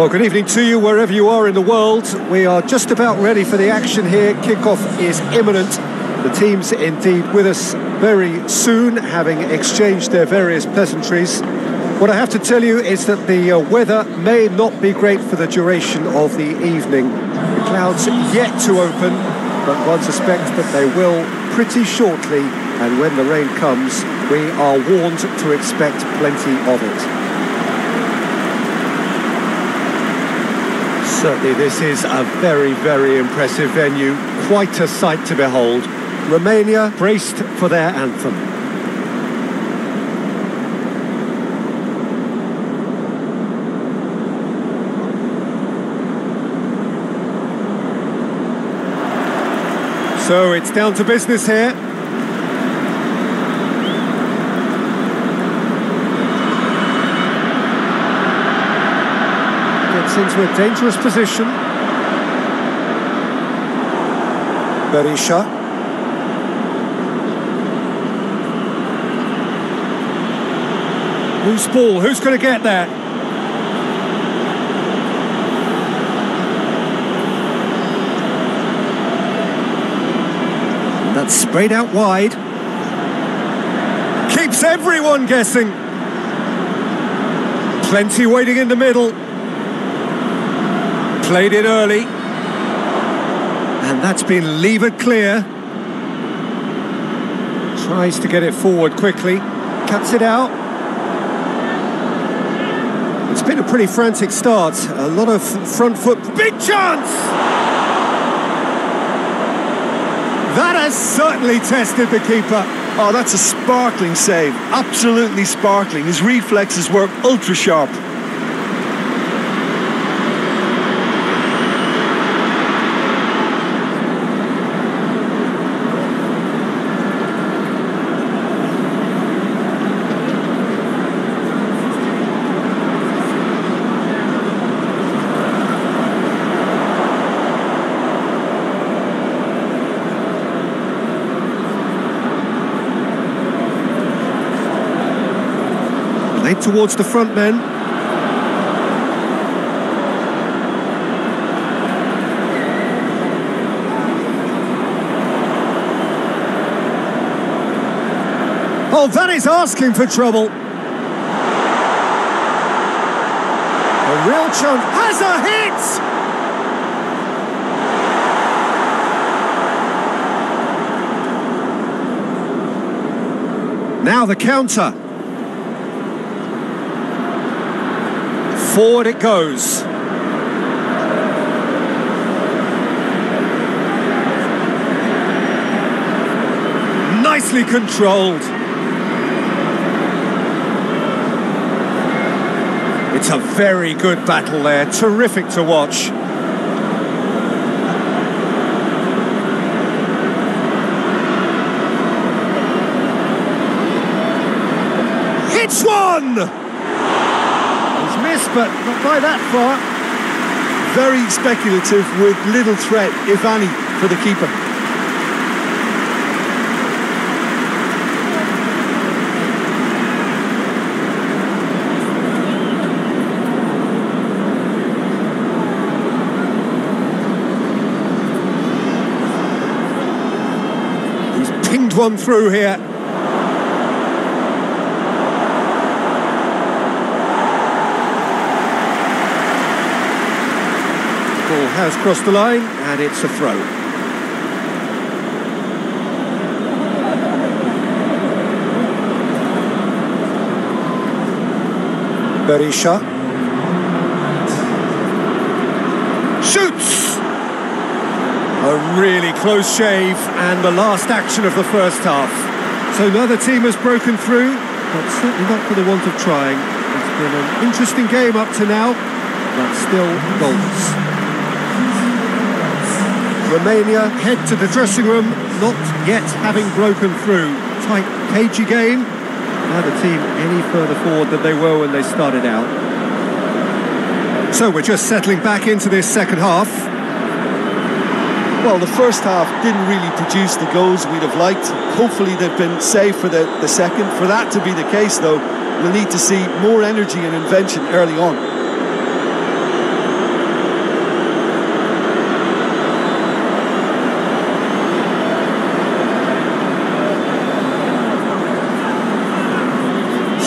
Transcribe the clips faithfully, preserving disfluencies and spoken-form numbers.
Well, good evening to you wherever you are in the world. We are just about ready for the action here. Kickoff is imminent. The team's indeed with us very soon, having exchanged their various pleasantries. What I have to tell you is that the uh, weather may not be great for the duration of the evening. The clouds yet to open, but one suspects that they will pretty shortly, and when the rain comes, we are warned to expect plenty of it. Certainly this is a very, very impressive venue, quite a sight to behold. Romania braced for their anthem. So it's down to business here. Gets into a dangerous position. Berisha. Loose ball, who's going to get that? That's sprayed out wide. Keeps everyone guessing. Plenty waiting in the middle. Played it early. And that's been levered clear. Tries to get it forward quickly. Cuts it out. It's been a pretty frantic start. A lot of front foot. Big chance! That has certainly tested the keeper. Oh, that's a sparkling save. Absolutely sparkling. His reflexes work ultra sharp. Towards the front men. Oh, that is asking for trouble. A real chance. Has a hit! Now the counter. Forward it goes. Nicely controlled. It's a very good battle there. Terrific to watch. Hits one! But not by that far. Very speculative with little threat, if any, for the keeper. He's pinged one through here. Has crossed the line, and it's a throw. Berisha shoots! A really close shave, and the last action of the first half. So neither team has broken through, but certainly not for the want of trying. It's been an interesting game up to now, but still goals. Romania head to the dressing room, not yet having broken through. Tight, cagey game. Neither team any further forward than they were when they started out. So we're just settling back into this second half. Well, the first half didn't really produce the goals we'd have liked. Hopefully they've been saved for the, the second. For that to be the case, though, we'll need to see more energy and invention early on.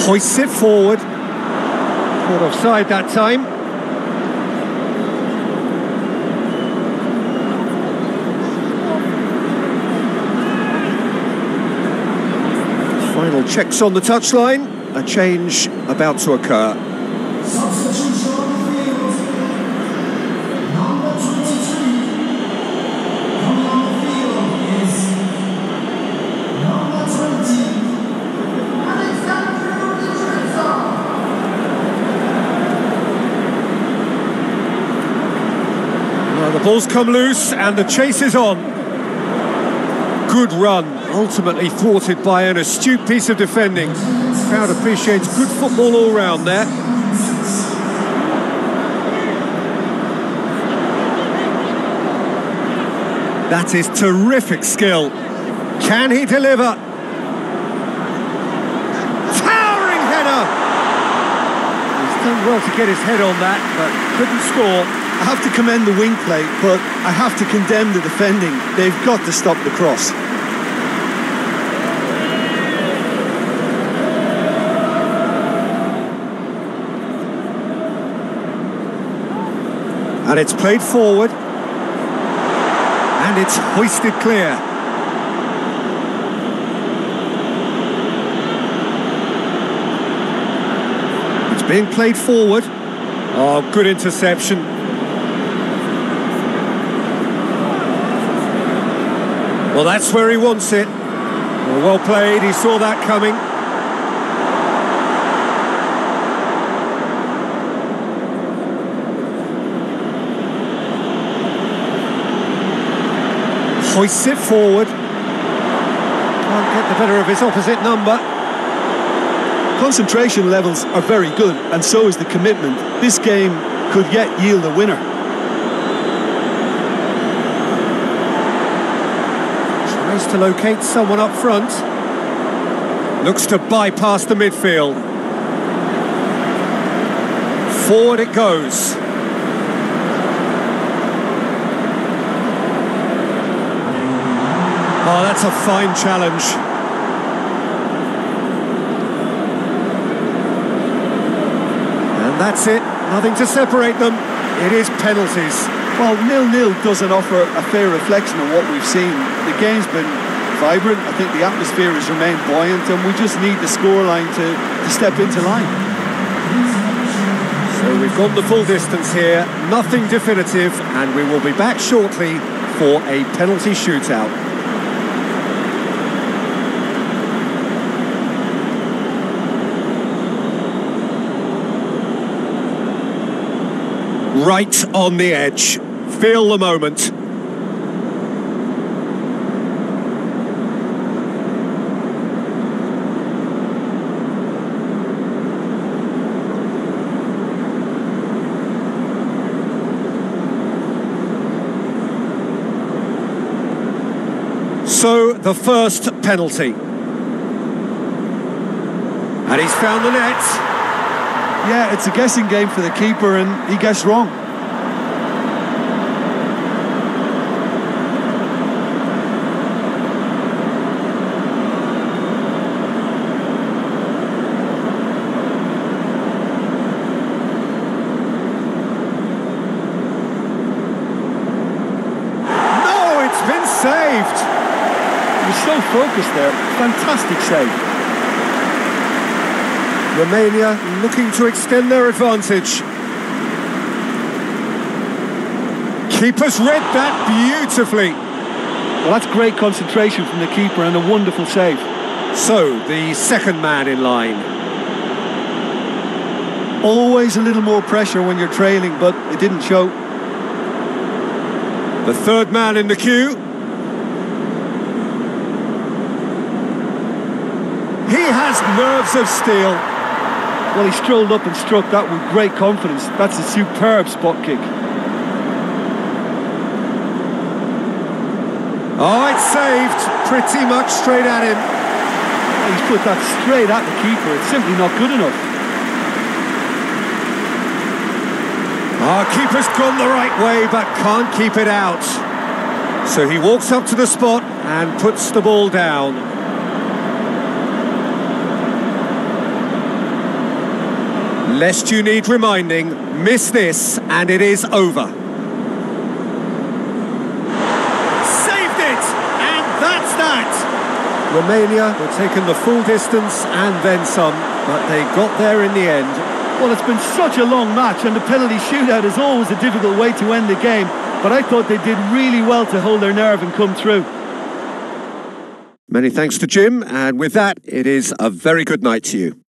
hoists it forward. Caught offside that time. Final checks on the touchline. A change about to occur. Ball's come loose and the chase is on. Good run, ultimately thwarted by an astute piece of defending. The crowd appreciates good football all round there. That is terrific skill. Can he deliver? Towering header! He's done well to get his head on that, but couldn't score. I have to commend the wing play, but I have to condemn the defending. They've got to stop the cross. And it's played forward. And it's hoisted clear. It's being played forward. Oh, good interception. Well, that's where he wants it. Well, well played, he saw that coming. Hoists it forward. Can't get the better of his opposite number. Concentration levels are very good, and so is the commitment. This game could yet yield a winner. To locate someone up front, looks to bypass the midfield. Forward it goes. Oh, that's a fine challenge. And that's it, nothing to separate them. It is penalties. Well, nil-nil doesn't offer a fair reflection of what we've seen. The game's been vibrant. I think the atmosphere has remained buoyant, and we just need the scoreline to, to step into line. So we've gone the full distance here, nothing definitive, and we will be back shortly for a penalty shootout. Right on the edge. Feel the moment. So, the first penalty. And he's found the net. Yeah, it's a guessing game for the keeper, and he guessed wrong. No, it's been saved! He was so focused there. Fantastic save. Romania looking to extend their advantage. Keeper's read that beautifully. Well, that's great concentration from the keeper and a wonderful save. So, the second man in line. Always a little more pressure when you're trailing, but it didn't show. The third man in the queue. He has nerves of steel. Well, he strolled up and struck that with great confidence. That's a superb spot kick. Oh, it's saved pretty much straight at him. He's put that straight at the keeper. It's simply not good enough. Our keeper's gone the right way, but can't keep it out. So he walks up to the spot and puts the ball down. Lest you need reminding, miss this and it is over. Saved it! And that's that! Romania were taken the full distance and then some, but they got there in the end. Well, it's been such a long match and the penalty shootout is always a difficult way to end the game, but I thought they did really well to hold their nerve and come through. Many thanks to Jim, and with that, it is a very good night to you.